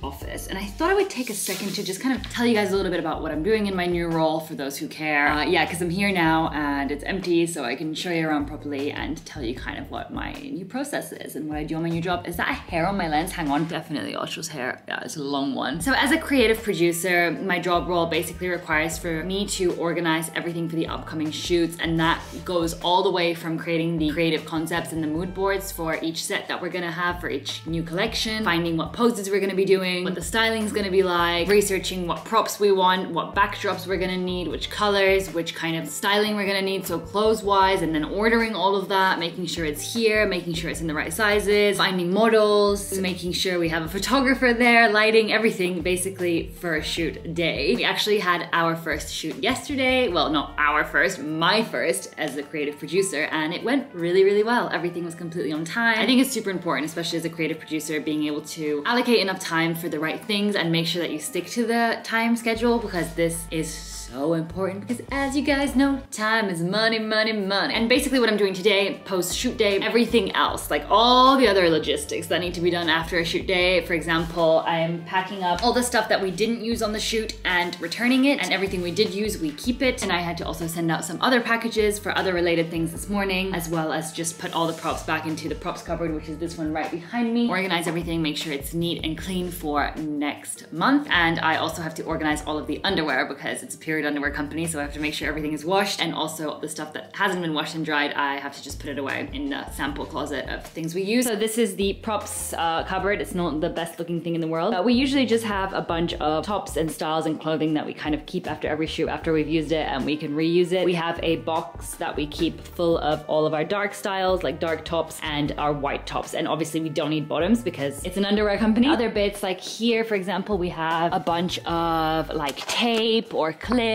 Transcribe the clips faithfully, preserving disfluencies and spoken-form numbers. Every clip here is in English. the office, and I thought I would take a second to just kind of tell you guys a little bit about what I'm doing in my new role for those who care. Uh, yeah, because I'm here now and it's empty, so I can show you around properly and tell you kind of what my new process is and what I do on my new job. Is that a hair on my lens? Hang on. Definitely Osho's hair. Yeah, it's a long one. So as a creative producer, my job role basically requires for me to organize everything for the upcoming shoots, and that goes all the way from creating the creative concepts and the mood boards for each set that we're gonna have for each new collection, finding what poses we're gonna be doing, what the styling's gonna be like, researching what props we want, what backdrops we're gonna need, which colors, which kind of styling we're gonna need, so clothes-wise, and then ordering all of that, making sure it's here, making sure it's in the right sizes, finding models, making sure we have a photographer there, lighting, everything basically for a shoot day. We actually had our first shoot yesterday, well, not our first, my first as a creative producer, and it went really, really well. Everything was completely on time. I think it's super important, especially as a creative producer, being able to allocate enough time for the right things and make sure that you stick to the time schedule, because this is so important, because as you guys know, time is money, money, money. And basically what I'm doing today, post shoot day, everything else, like all the other logistics that need to be done after a shoot day. For example, I'm packing up all the stuff that we didn't use on the shoot and returning it, and everything we did use, we keep it. And I had to also send out some other packages for other related things this morning, as well as just put all the props back into the props cupboard, which is this one right behind me. Organize everything, make sure it's neat and clean for next month. And I also have to organize all of the underwear, because it's a period underwear company, so I have to make sure everything is washed, and also the stuff that hasn't been washed and dried, I have to just put it away in the sample closet of things we use. So this is the props uh, cupboard. It's not the best looking thing in the world. Uh, we usually just have a bunch of tops and styles and clothing that we kind of keep after every shoot, after we've used it, and we can reuse it. We have a box that we keep full of all of our dark styles, like dark tops and our white tops, and obviously we don't need bottoms because it's an underwear company. Other bits, like here for example, we have a bunch of like tape or clips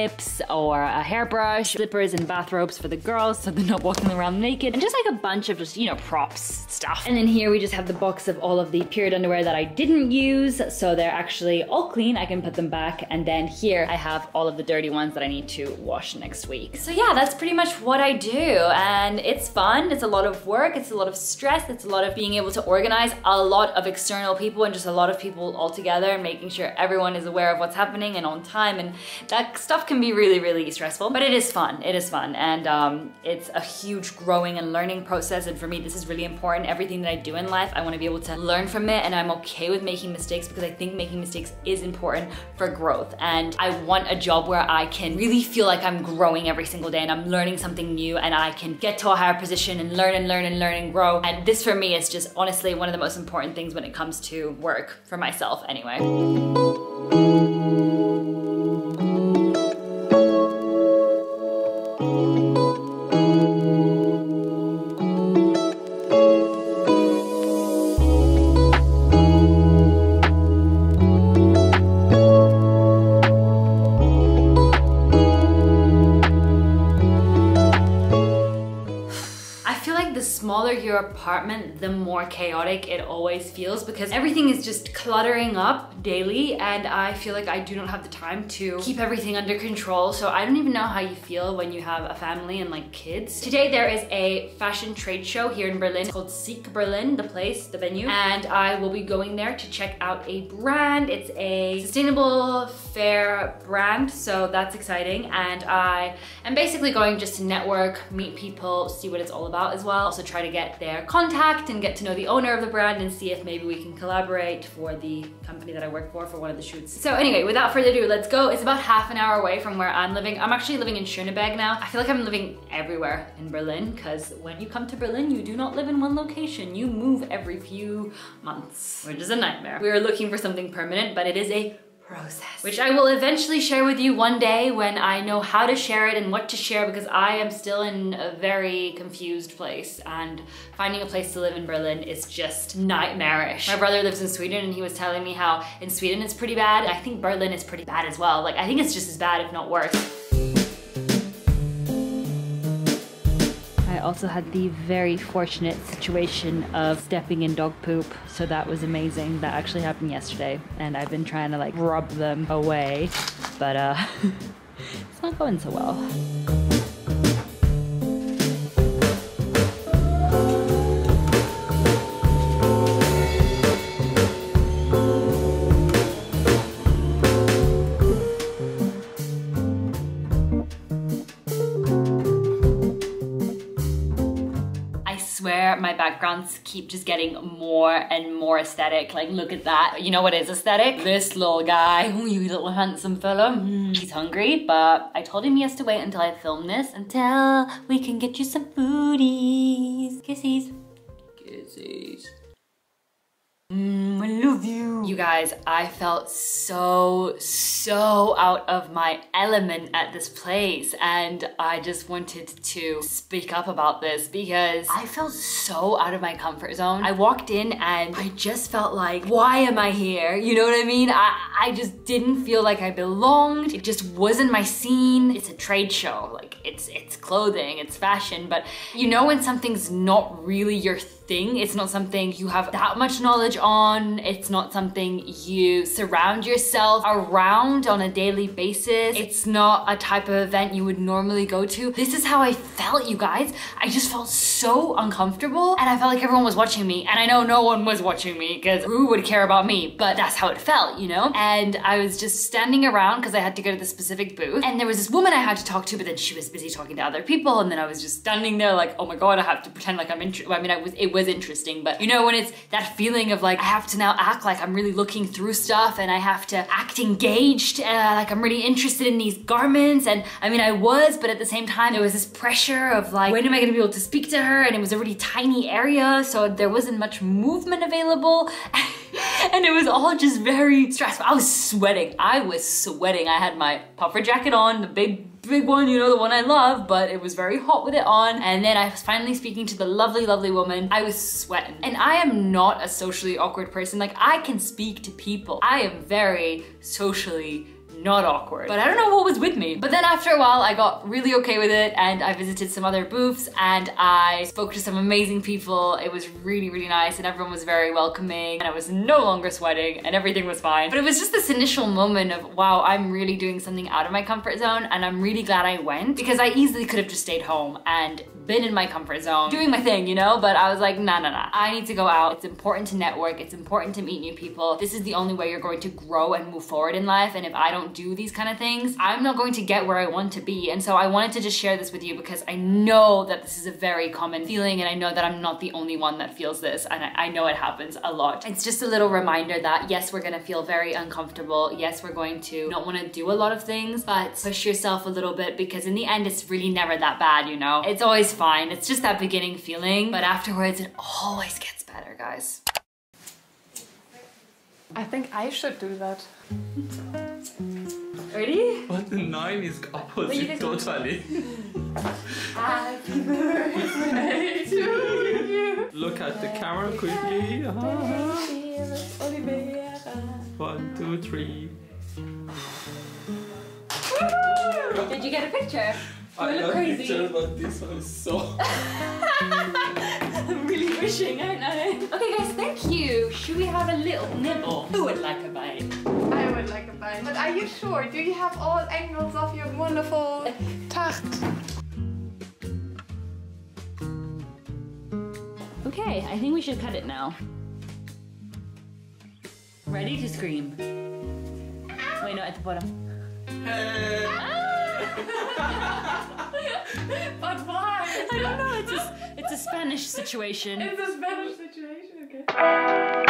or a hairbrush, slippers and bathrobes for the girls so they're not walking around naked, and just like a bunch of just, you know, props stuff. And then here we just have the box of all of the period underwear that I didn't use, so they're actually all clean, I can put them back. And then here I have all of the dirty ones that I need to wash next week. So yeah, that's pretty much what I do, and it's fun, it's a lot of work, it's a lot of stress, it's a lot of being able to organize a lot of external people and just a lot of people all together, and making sure everyone is aware of what's happening and on time, and that stuff can be really, really stressful, but it is fun, it is fun, and um, it's a huge growing and learning process, and for me this is really important. Everything that I do in life, I want to be able to learn from it, and I'm okay with making mistakes because I think making mistakes is important for growth, and I want a job where I can really feel like I'm growing every single day and I'm learning something new, and I can get to a higher position and learn and learn and learn and grow. And this for me is just honestly one of the most important things when it comes to work, for myself anyway. Your apartment, the more chaotic it always feels, because everything is just cluttering up daily, and I feel like I do not have the time to keep everything under control. So I don't even know how you feel when you have a family and like kids. Today there is a fashion trade show here in Berlin. It's called Seek Berlin, the place, the venue, and I will be going there to check out a brand. It's a sustainable, fair brand, so that's exciting, and I am basically going just to network, meet people, see what it's all about as well. Also try to get their contact and get to know the owner of the brand and see if maybe we can collaborate for the company that I work for for one of the shoots. So anyway, without further ado, let's go. It's about half an hour away from where I'm living. I'm actually living in Schöneberg now. I feel like I'm living everywhere in Berlin, because when you come to Berlin, you do not live in one location. You move every few months, which is a nightmare. We are looking for something permanent, but it is a process, which I will eventually share with you one day when I know how to share it and what to share, because I am still in a very confused place, and finding a place to live in Berlin is just nightmarish. My brother lives in Sweden, and he was telling me how in Sweden it's pretty bad. I think Berlin is pretty bad as well. Like, I think it's just as bad, if not worse. I also had the very fortunate situation of stepping in dog poop, so that was amazing. That actually happened yesterday, and I've been trying to like rub them away, but uh, it's not going so well. where my backgrounds keep just getting more and more aesthetic. Like, look at that. You know what is aesthetic? This little guy. Ooh, you little handsome fella. Mm, he's hungry, but I told him he has to wait until I film this. Until we can get you some foodies. Kisses. Kisses. Mm, I love you. You guys, I felt so, so out of my element at this place, and I just wanted to speak up about this because I felt so out of my comfort zone. I walked in and I just felt like, why am I here? You know what I mean? I, I just didn't feel like I belonged. It just wasn't my scene. It's a trade show. Like, it's, it's clothing, it's fashion, but you know when something's not really your thing, it's not something you have that much knowledge on, it's not something you surround yourself around on a daily basis, it's not a type of event you would normally go to. This is how I felt, you guys. I just felt so uncomfortable and I felt like everyone was watching me, and I know no one was watching me because who would care about me, but that's how it felt, you know? And I was just standing around because I had to go to the specific booth, and there was this woman I had to talk to, but then she was busy talking to other people, and then I was just standing there like, oh my god, I have to pretend like I'm interested. I mean, I was, it was interesting, but you know when it's that feeling of like, I have to now act like I'm really looking through stuff and I have to act engaged, uh, like I'm really interested in these garments, and I mean I was, but at the same time there was this pressure of like, when am I gonna be able to speak to her? And it was a really tiny area, so there wasn't much movement available. And it was all just very stressful. I was sweating, I was sweating. I had my puffer jacket on, the big big one, you know, the one I love, but it was very hot with it on. And then I was finally speaking to the lovely, lovely woman. I was sweating. And I am not a socially awkward person. Like, I can speak to people. I am very socially not awkward, but I don't know what was with me. But then after a while, I got really okay with it, and I visited some other booths and I spoke to some amazing people. It was really, really nice, and everyone was very welcoming, and I was no longer sweating, and everything was fine. But it was just this initial moment of, wow, I'm really doing something out of my comfort zone, and I'm really glad I went, because I easily could have just stayed home and been in my comfort zone, doing my thing, you know? But I was like, nah, nah, nah. I need to go out. It's important to network. It's important to meet new people. This is the only way you're going to grow and move forward in life, and if I don't do these kind of things, I'm not going to get where I want to be. And so I wanted to just share this with you because I know that this is a very common feeling, and I know that I'm not the only one that feels this, and I, I know it happens a lot. It's just a little reminder that yes, we're gonna feel very uncomfortable. Yes, we're going to not wanna do a lot of things, but push yourself a little bit, because in the end, it's really never that bad, you know? It's always fine. It's just that beginning feeling, but afterwards it always gets better, guys. I think I should do that. Ready? What the nine is opposite totally. Happy birthday to you. Look at the camera quickly. One, two, three. Did you get a picture? You I look crazy. Picture, but this one is so. I'm really wishing, I know. Okay, guys, thank you. Should we have a little nibble? Who would like a bite? I would like a bite. But are you sure? Do you have all angles of your wonderful tart? Okay, I think we should cut it now. Ready to scream? Ow. Wait, no, at the bottom. Hey. Ah. But why? I don't know, it's a, it's a Spanish situation. It's a Spanish situation, okay.